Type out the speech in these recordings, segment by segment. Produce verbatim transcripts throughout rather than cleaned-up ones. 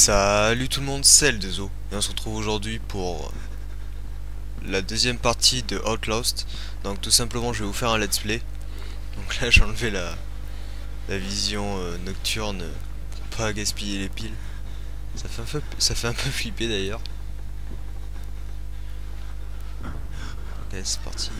Salut tout le monde, c'est L deux O et on se retrouve aujourd'hui pour la deuxième partie de Outlast. Donc tout simplement je vais vous faire un let's play. Donc là j'ai enlevé la, la vision euh, nocturne pour pas gaspiller les piles. Ça fait un peu, ça fait un peu flipper d'ailleurs. Ok, c'est parti.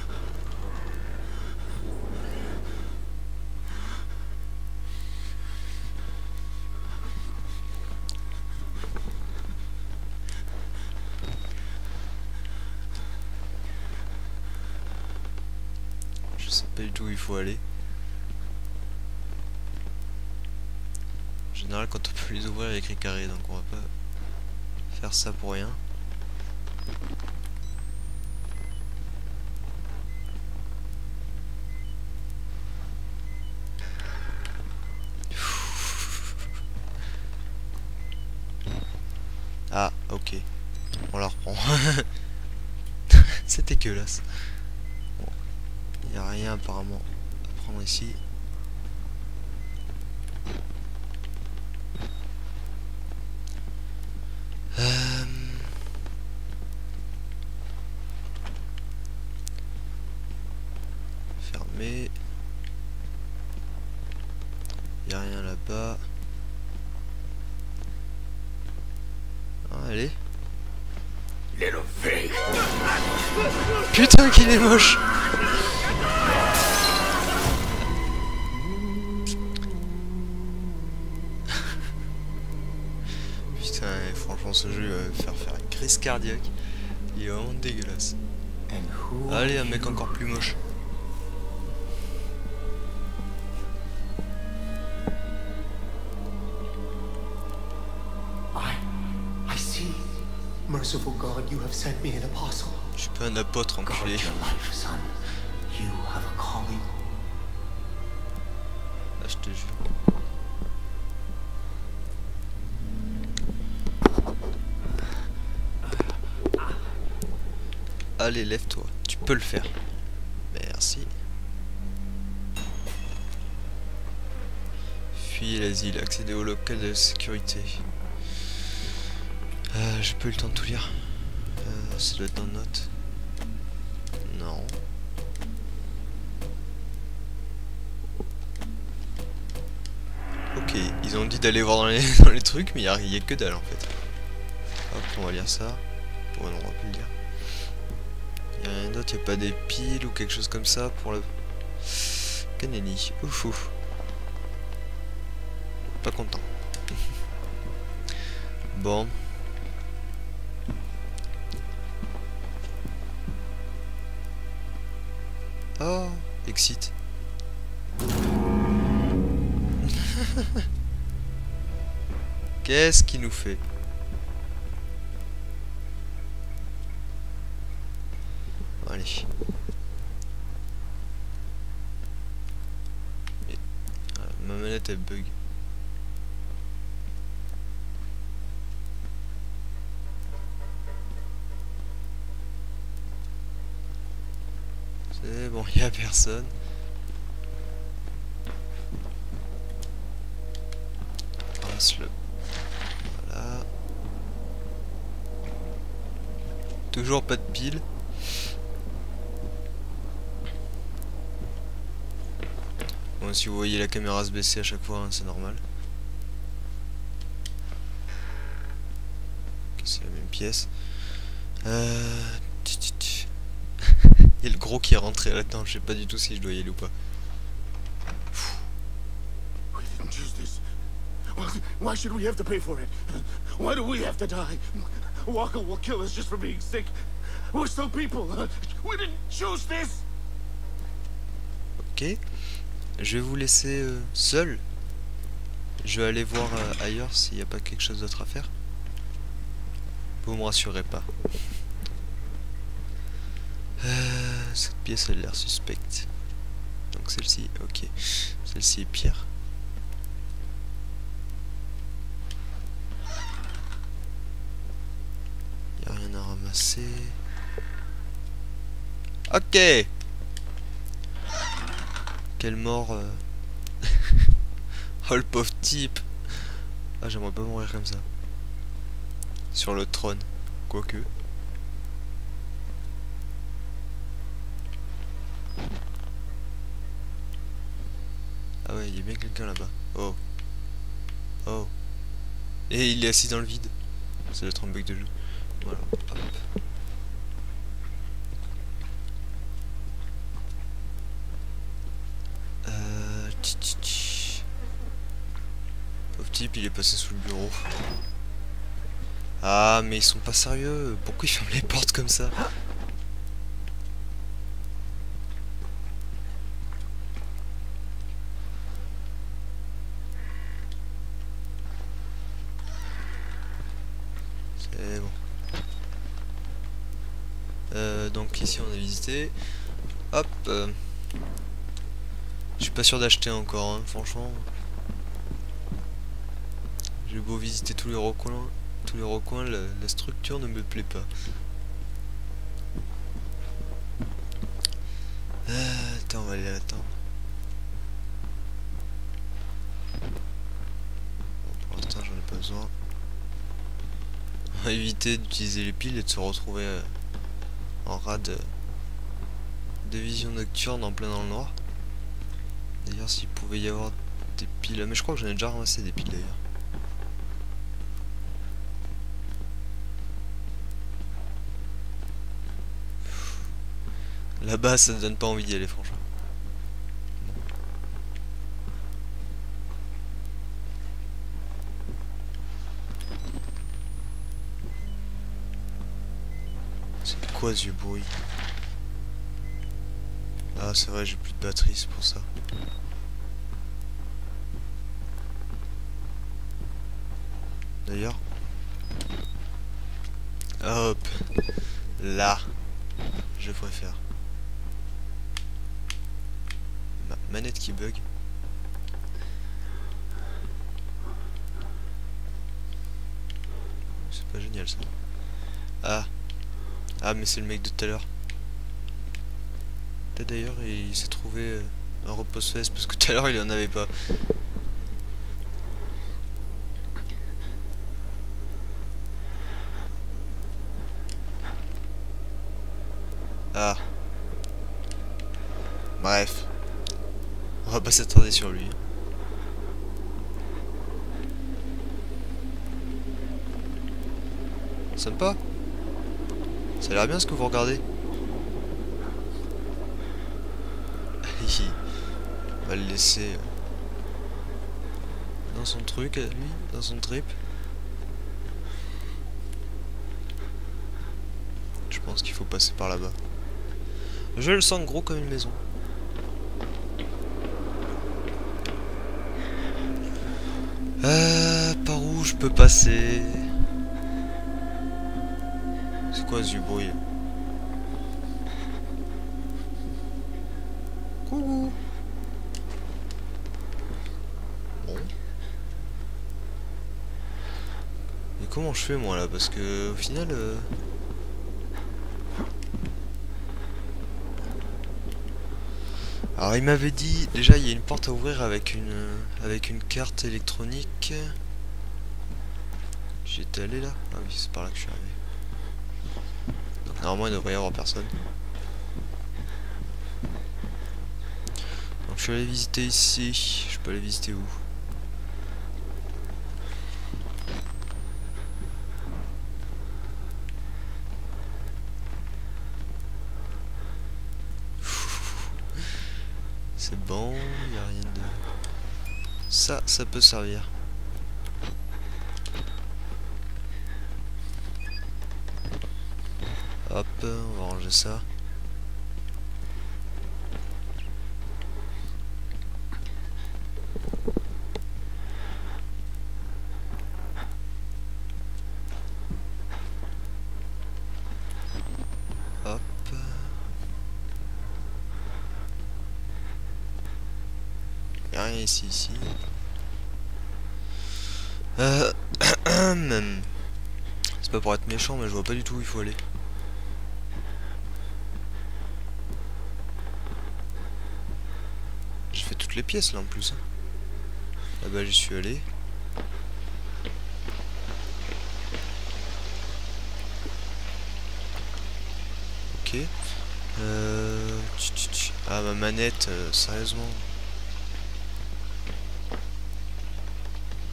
Du tout où il faut aller. En général quand on peut les ouvrir il y a écrit carré, donc on va pas faire ça pour rien. Ah ok, on la reprend. C'était dégueulasse. Il n'y a rien apparemment à prendre ici. Euh... Fermé. Il n'y a rien là-bas. Ah, allez. Putain qu'il est moche. Ce jeu euh, faire faire une crise cardiaque, il est vraiment dégueulasse. Allez, un mec encore plus moche. Je suis pas un apôtre enculé. Ah, je te jure. Allez, lève-toi, tu peux le faire. Merci. Fuyez l'asile, accédez au local de sécurité. Euh, J'ai pas eu le temps de tout lire. Euh, ça doit être dans notes. Non. Ok, ils ont dit d'aller voir dans les, dans les trucs, mais il n'y a que dalle en fait. Hop, on va lire ça. Bon, non, on va plus le lire. Y'a rien d'autre, y'a pas des piles ou quelque chose comme ça pour le... Canelli, ouf ouf. Pas content. Bon. Oh, excite. Qu'est-ce qu'il nous fait ? Allez. Et, euh, ma manette elle bug. C'est bon, il n'y a personne. Passe-le. Voilà. Toujours pas de pile. Bon, si vous voyez la caméra se baisser à chaque fois, hein, c'est normal. Okay, c'est la même pièce. Euh... Il y a le gros qui est rentré là-dedans, je sais pas du tout si je dois y aller ou pas. Ok. Je vais vous laisser euh, seul. Je vais aller voir euh, ailleurs s'il n'y a pas quelque chose d'autre à faire. Vous me rassurez pas. Euh, cette pièce elle a l'air suspecte. Donc celle-ci, ok. Celle-ci est pire. Il n'y a rien à ramasser. Ok. Quelle mort euh... Oh le pauvre type. Ah j'aimerais pas mourir comme ça. sur le trône, quoique. Ah ouais, il y a bien quelqu'un là-bas. Oh. Oh. Et il est assis dans le vide. C'est le trombuck de jeu. Voilà. Hop. Euh... Tch tch tch. Pauvre type, il est passé sous le bureau. Ah, mais ils sont pas sérieux. Pourquoi ils ferment les portes comme ça? C'est bon. Euh, donc ici on a visité. Hop. Euh. Je suis pas sûr d'acheter encore, hein, franchement. J'ai beau visiter tous les recoins. Tous les recoins, la, la structure ne me plaît pas. Euh, attends, on va aller attendre. Bon, pour l'instant, j'en ai pas besoin. On va éviter d'utiliser les piles et de se retrouver euh, en rade de, de vision nocturne en plein dans le noir. D'ailleurs, s'il pouvait y avoir des piles, mais je crois que j'en ai déjà ramassé des piles d'ailleurs. Là-bas, ça ne donne pas envie d'y aller, franchement. C'est quoi ce bruit? Ah, c'est vrai, j'ai plus de batterie, c'est pour ça. D'ailleurs. Hop. Là. Je préfère. Manette qui bug. C'est pas génial ça. Ah. Ah mais c'est le mec de tout à l'heure. D'ailleurs il s'est trouvé un repose-fesses parce que tout à l'heure il en avait pas. Ah. Bref. On va pas s'attarder sur lui. Sympa. Ça a l'air bien ce que vous regardez. On va le laisser dans son truc, lui, dans son trip. Je pense qu'il faut passer par là-bas. Je le sens gros comme une maison. Euh, par où je peux passer? C'est quoi ce bruit? Coucou. Bon. Mais comment je fais moi là? Parce que au final... Euh... Alors il m'avait dit, déjà il y a une porte à ouvrir avec une avec une carte électronique. J'étais allé là? Ah oui, c'est par là que je suis arrivé. Donc normalement il devrait y avoir personne. Donc je suis allé visiter ici. Je peux aller visiter où? C'est bon, il n'y a rien de... Ça, ça peut servir. Hop, on va ranger ça. Ici, ici. Euh, c'est pas pour être méchant, mais je vois pas du tout où il faut aller. J'ai fait toutes les pièces là en plus. Là-bas, j'y suis allé. ok. Euh... Ah, ma manette, euh, sérieusement.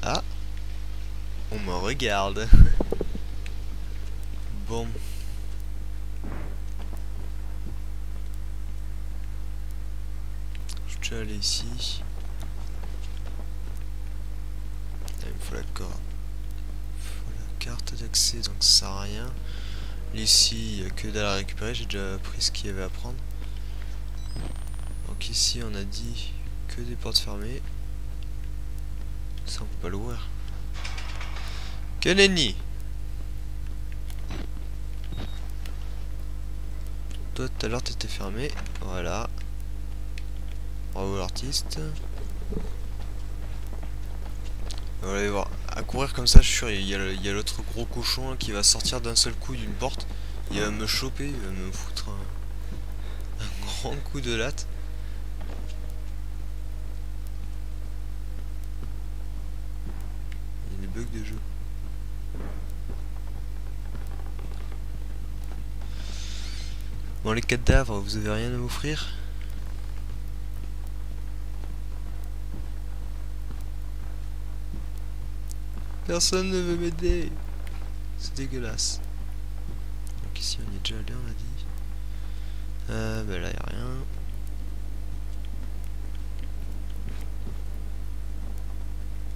Ah, on me regarde. Bon. Je vais aller ici. Là, il me faut la corde. Faut la carte d'accès, donc ça sert à rien. Ici, il n'y a que dalle à récupérer, j'ai déjà pris ce qu'il y avait à prendre. Donc ici, on a dit que des portes fermées. Ça, on peut pas l'ouvrir. Que nenni! Toi, tout à l'heure, t'étais fermé. Voilà. Bravo l'artiste. Vous allez voir. À courir comme ça, je suis sûr, il y a l'autre gros cochon qui va sortir d'un seul coup d'une porte. Il va me choper, il va me foutre un, un grand coup de latte. Il y a des bugs de jeu. Bon, les cadavres, vous avez rien à m'offrir? Personne ne veut m'aider. C'est dégueulasse. Donc ici on y est déjà allé, on a dit. Euh, ben là y'a rien.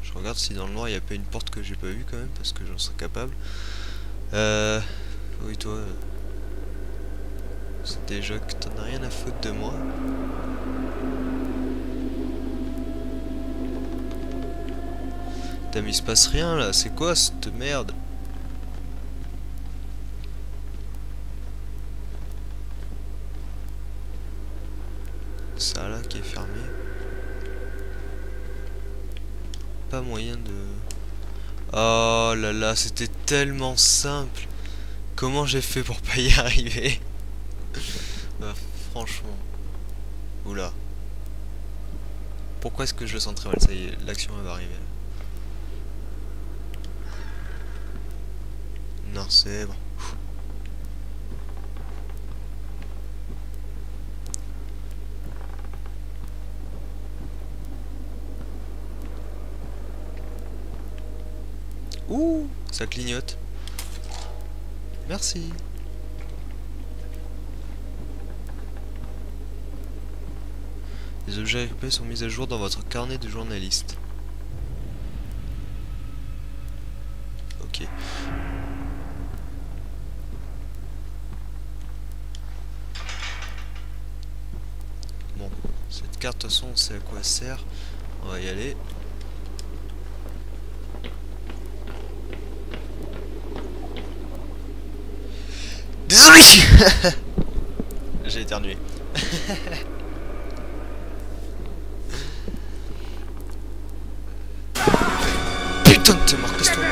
Je regarde si dans le noir il n'y a pas une porte que j'ai pas vue quand même, parce que j'en serais capable. Euh... Oui toi... C'est déjà que t'en as rien à foutre de moi. Putain, mais il se passe rien là, c'est quoi cette merde? Ça là qui est fermé. Pas moyen de... Oh là là, c'était tellement simple. Comment j'ai fait pour pas y arriver? Bah franchement... Oula. Pourquoi est-ce que je le sens très mal? Ça y est, l'action va arriver. Non, c'est bon. Ouh, ça clignote. Merci. Les objets récupérés sont mis à jour dans votre carnet de journaliste. Ok. Carte, de toute façon on sait à quoi elle sert, on va y aller. Désolé. J'ai éternué. Putain de te mort, casse-toi.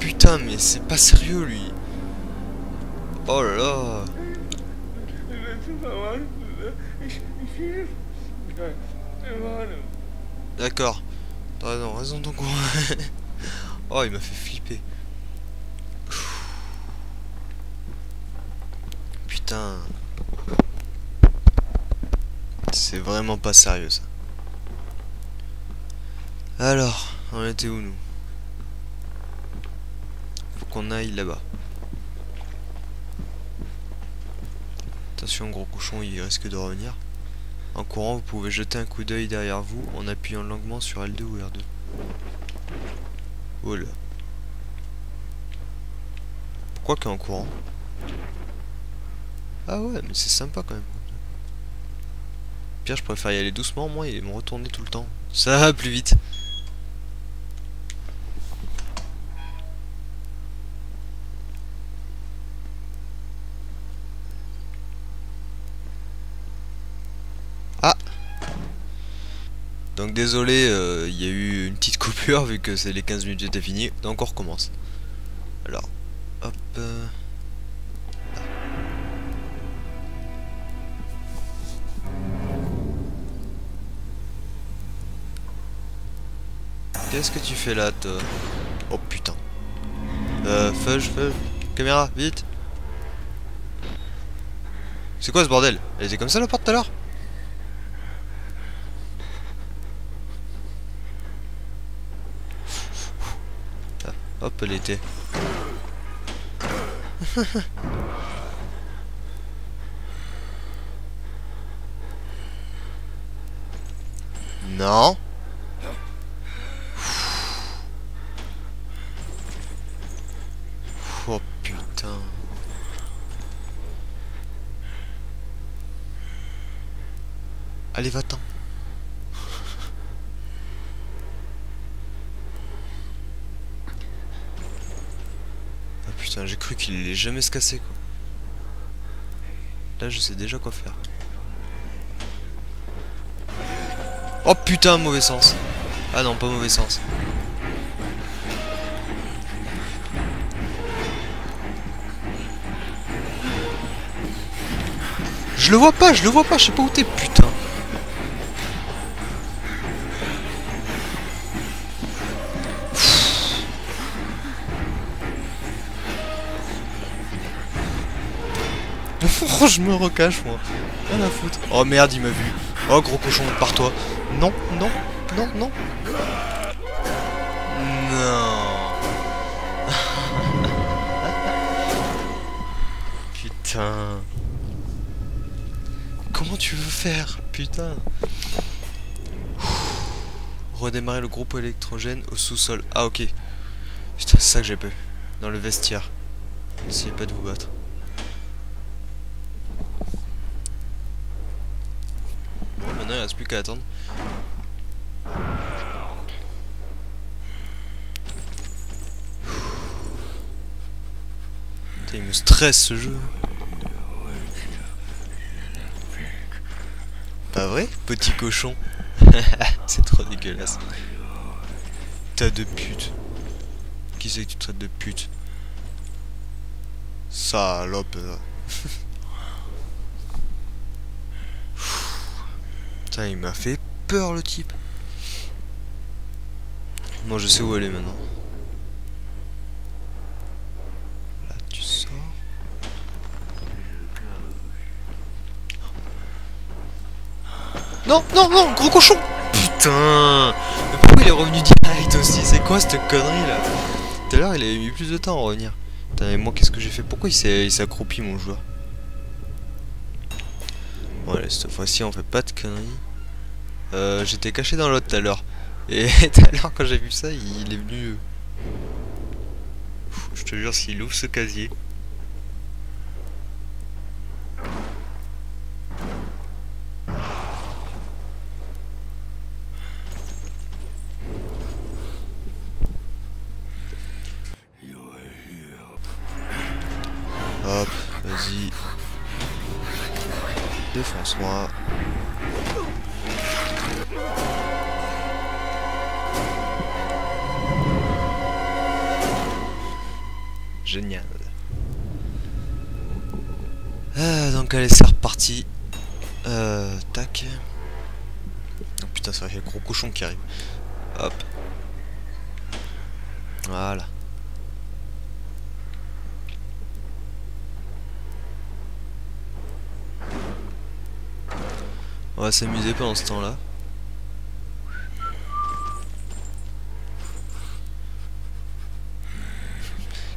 Putain, mais c'est pas sérieux lui. Oh là là. D'accord. T'as raison, raison ton con. Oh, il m'a fait flipper. Putain. C'est vraiment pas sérieux ça. Alors, on était où nous? Qu'on aille là-bas. Attention, gros cochon, il risque de revenir. En courant, vous pouvez jeter un coup d'œil derrière vous en appuyant longuement sur L deux ou R deux. Oh là. Pourquoi qu'en courant? Ah ouais, mais c'est sympa quand même. Pire, je préfère y aller doucement, moi, et me retourner tout le temps. Ça va plus vite. Donc désolé, il euh, y a eu une petite coupure vu que c'est les quinze minutes j'étais fini, donc on recommence. Alors, hop. Euh... Ah. Qu'est-ce que tu fais là, toi? Oh putain. Euh, feu, feu. Caméra, vite. C'est quoi ce bordel? Elle était comme ça la porte tout à l'heure? Hop, elle était. Non. Oh putain. Allez, va-t'en. Ah putain, j'ai cru qu'il allait jamais se casser quoi. Là, je sais déjà quoi faire. Oh putain, mauvais sens. Ah non, pas mauvais sens. Je le vois pas, je le vois pas, je sais pas où t'es, putain. Oh, je me recache, moi. Rien à foutre. Oh merde, il m'a vu. Oh gros cochon, pars-toi. Non, non, non, non. Non. Putain. Comment tu veux faire? Putain. Redémarrer le groupe électrogène au sous-sol. Ah ok. Putain, c'est ça que j'ai peur. Dans le vestiaire. N'essayez pas de vous battre. Maintenant il reste plus qu'à attendre. Putain, il me stresse ce jeu. Pas vrai, petit cochon? C'est trop dégueulasse. T'as de pute. Qui c'est que tu traites de pute? Salope. Putain, il m'a fait peur le type. Moi je sais où elle est maintenant. Là tu sors. Non, non, non, gros cochon. Putain. Mais pourquoi il est revenu direct aussi? C'est quoi cette connerie là? Tout à l'heure il avait mis plus de temps à revenir. Putain, mais moi qu'est-ce que j'ai fait? Pourquoi il s'est accroupi mon joueur? Bon allez, cette fois-ci on fait pas de conneries. Euh, j'étais caché dans l'autre tout à l'heure. Et tout à l'heure quand j'ai vu ça, il est venu... Pff, je te jure, s'il ouvre ce casier... Hop, vas-y. Défonce-moi. Génial. Ah, donc allez, c'est reparti. Euh, tac. Oh putain, c'est vrai qu'il y a le gros cochon qui arrive. Hop. Voilà. On va s'amuser pendant ce temps-là.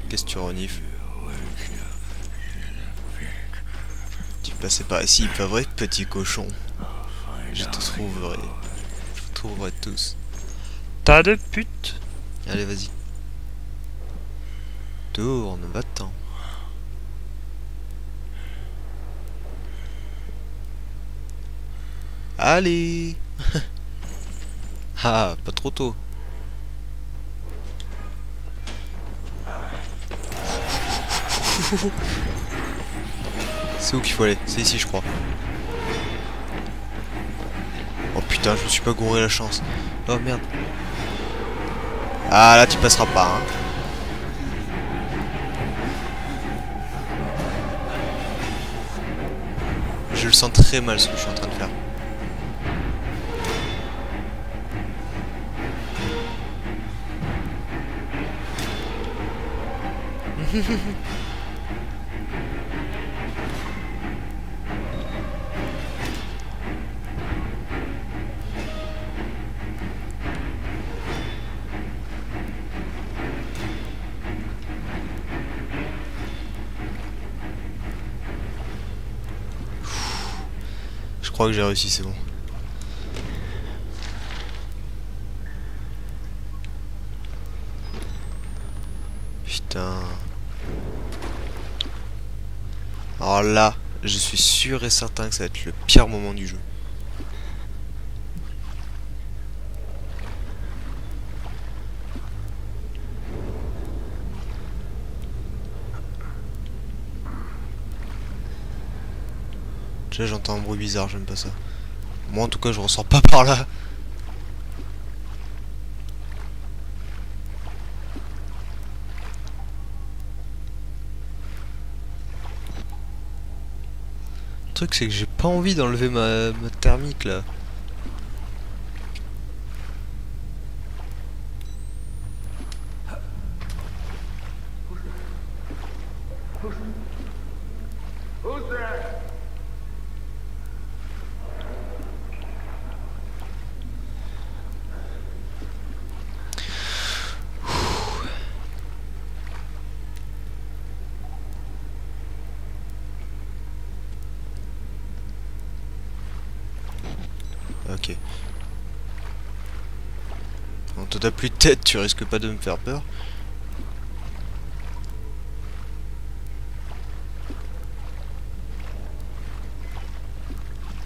Qu'est-ce que tu renifles? Tu passais par ici, pas vrai, petit cochon? Je te trouverai. Je te trouverai tous. T'as de pute! Allez, vas-y. Tourne, va-t'en. Allez. Ah, pas trop tôt. C'est où qu'il faut aller? C'est ici, je crois. Oh putain, je me suis pas gouré la chance. Oh merde. Ah là, tu passeras pas, hein. Je le sens très mal ce que je suis en train de faire. Je crois que j'ai réussi, c'est bon. Alors là, je suis sûr et certain que ça va être le pire moment du jeu. Déjà j'entends un bruit bizarre, j'aime pas ça. Moi en tout cas je ressors pas par là. Le truc c'est que j'ai pas envie d'enlever ma, ma thermique là. Ok. Quand t'as plus de tête, tu risques pas de me faire peur.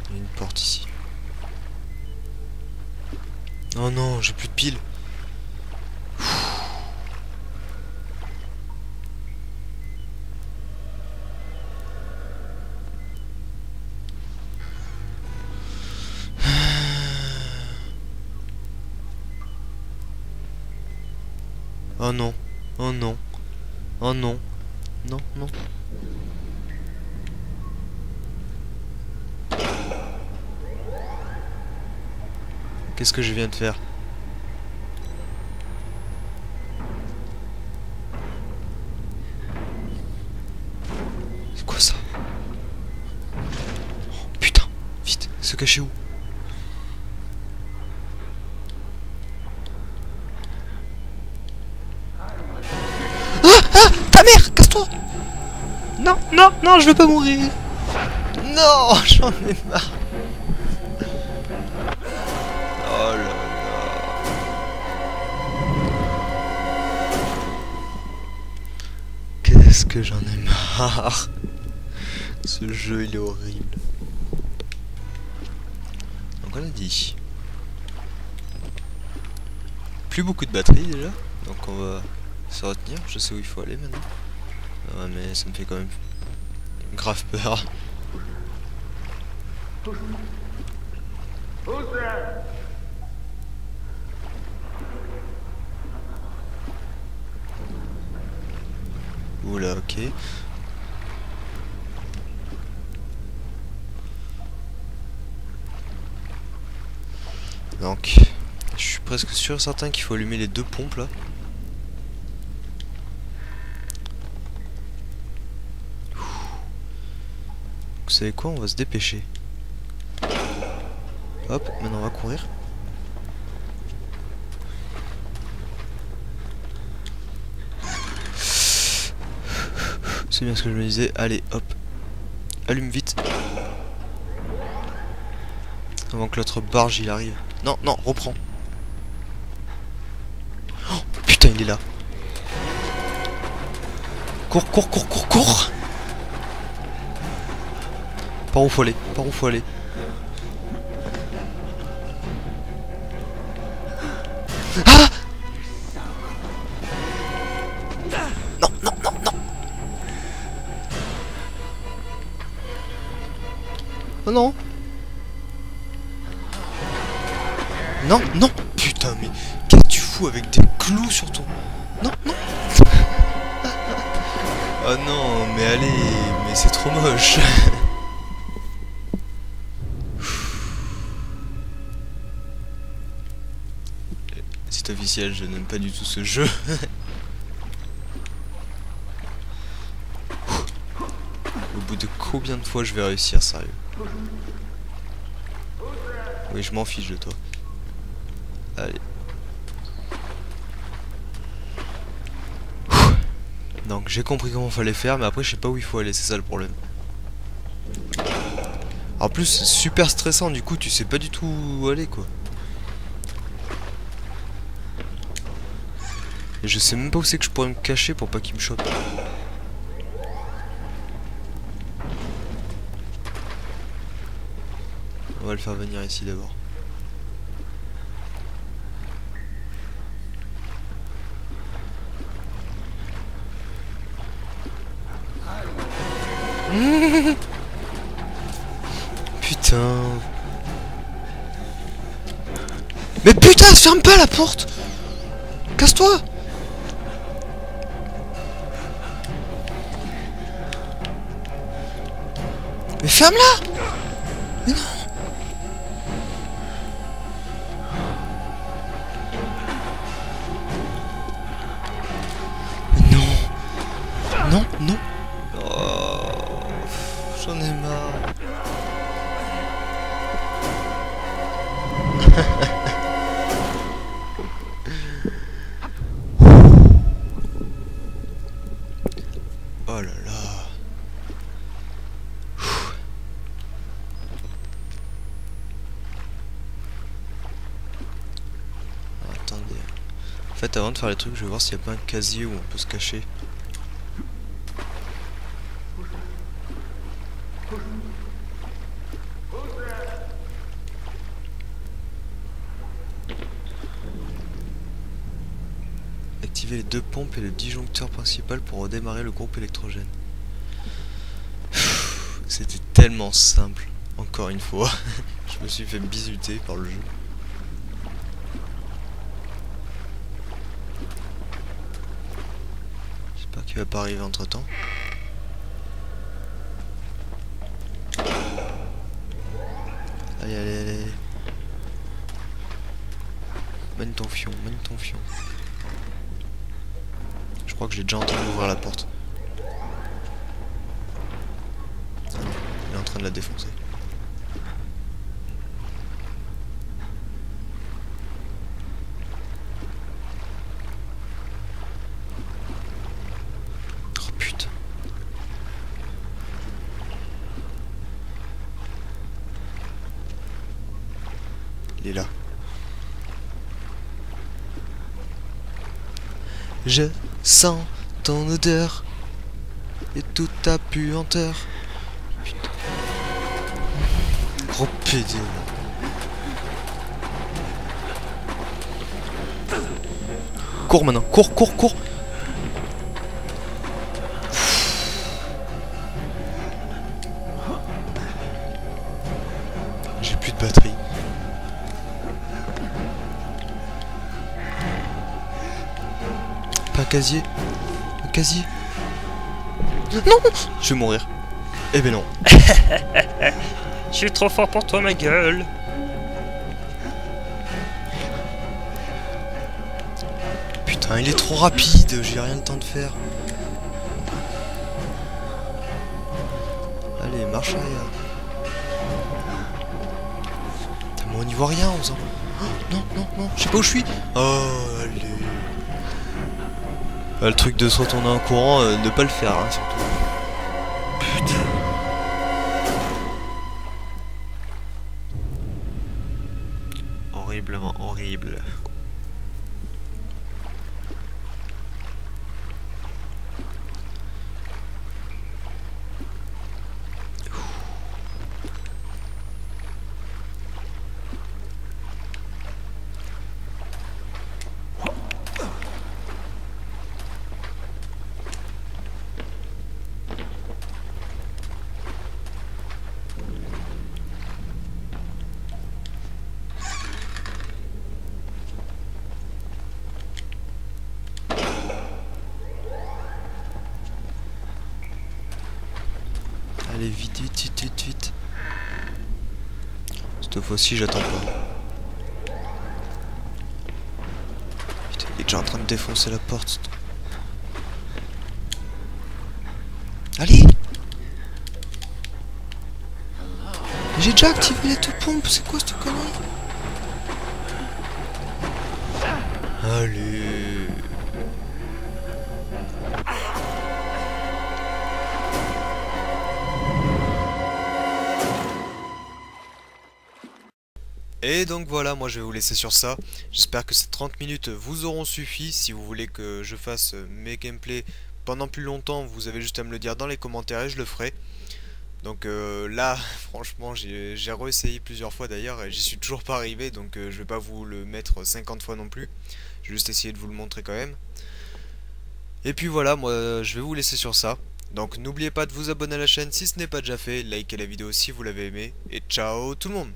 Il y a une porte ici. Oh non, j'ai plus de piles. Oh non, oh non, oh non, non, non. Qu'est-ce que je viens de faire? C'est quoi ça? Oh, putain, vite, se cacher où? Non, non, non, je veux pas mourir. Non, j'en ai marre. Oh là là. Qu'est-ce que j'en ai marre. Ce jeu, il est horrible. Donc on a dit... Plus beaucoup de batterie déjà. Donc on va se retenir. Je sais où il faut aller maintenant. Ouais, mais ça me fait quand même grave peur. Oula, ok. Donc, je suis presque sûr et certain qu'il faut allumer les deux pompes là. Vous savez quoi, on va se dépêcher. Hop, maintenant on va courir. C'est bien ce que je me disais. Allez, hop. Allume vite. Avant que l'autre barge il arrive. Non, non, reprends. Oh, putain, il est là. Cours, cours, cours, cours, cours. Par où faut aller? Par où faut aller? Ah! Non, non, non, non! Oh non! Non, non! Putain, mais qu'est-ce que tu fous avec des clous sur ton... Non, non! Oh non, mais allez, mais c'est trop moche. Officiel, je n'aime pas du tout ce jeu. combien de fois je vais réussir, sérieux. Oui, je m'en fiche de toi. Allez. Donc j'ai compris comment fallait faire, mais après je sais pas où il faut aller, c'est ça le problème. En plus c'est super stressant, du coup tu sais pas du tout où aller quoi. Et je sais même pas où c'est que je pourrais me cacher pour pas qu'il me chope. On va le faire venir ici d'abord. Putain. Mais putain, ferme pas la porte. Casse-toi. Mais ferme-la. Mais non. Mais non. Non, non. J'en ai marre. Oh là là. Attendez. En fait, avant de faire les trucs, je vais voir s'il n'y a pas un casier où on peut se cacher. Activer les deux pompes et le disjoncteur principal pour redémarrer le groupe électrogène. C'était tellement simple, encore une fois. Je me suis fait bisuter par le jeu. J'espère qu'il va pas arriver entre temps. Allez, allez, allez. Mène ton fion, mène ton fion. Je crois que j'ai déjà entendu ouvrir la porte. Ah non, il est en train de la défoncer. Oh putain. Il est là. Je sens ton odeur et toute ta puanteur. Putain. Gros pédé. Cours maintenant, cours, cours, cours. J'ai plus de batterie. Un casier, un casier. Non, je vais mourir. Eh ben non. Je suis trop fort pour toi, ma gueule. Putain, il est trop rapide. J'ai rien le temps de faire. Allez, marche arrière. Putain, mais on n'y voit rien. On s'en... Oh, non, non, non. Je sais pas où je suis. Oh, allez. Bah, le truc de se retourner en courant, euh, de pas le faire, hein, surtout. Putain. Horriblement horrible. Allez, vite, vite, vite, vite, vite. Cette fois-ci, j'attends pas. Putain, il est déjà en train de défoncer la porte. Allez. J'ai déjà activé les deux pompes, c'est quoi cette connerie? Allez. Et donc voilà, moi je vais vous laisser sur ça. J'espère que ces trente minutes vous auront suffi. Si vous voulez que je fasse mes gameplays pendant plus longtemps, vous avez juste à me le dire dans les commentaires et je le ferai. Donc euh, là, franchement, j'ai réessayé plusieurs fois d'ailleurs et j'y suis toujours pas arrivé, donc euh, je vais pas vous le mettre cinquante fois non plus. Je vais juste essayer de vous le montrer quand même. Et puis voilà, moi je vais vous laisser sur ça. Donc n'oubliez pas de vous abonner à la chaîne si ce n'est pas déjà fait, likez la vidéo si vous l'avez aimé, et ciao tout le monde!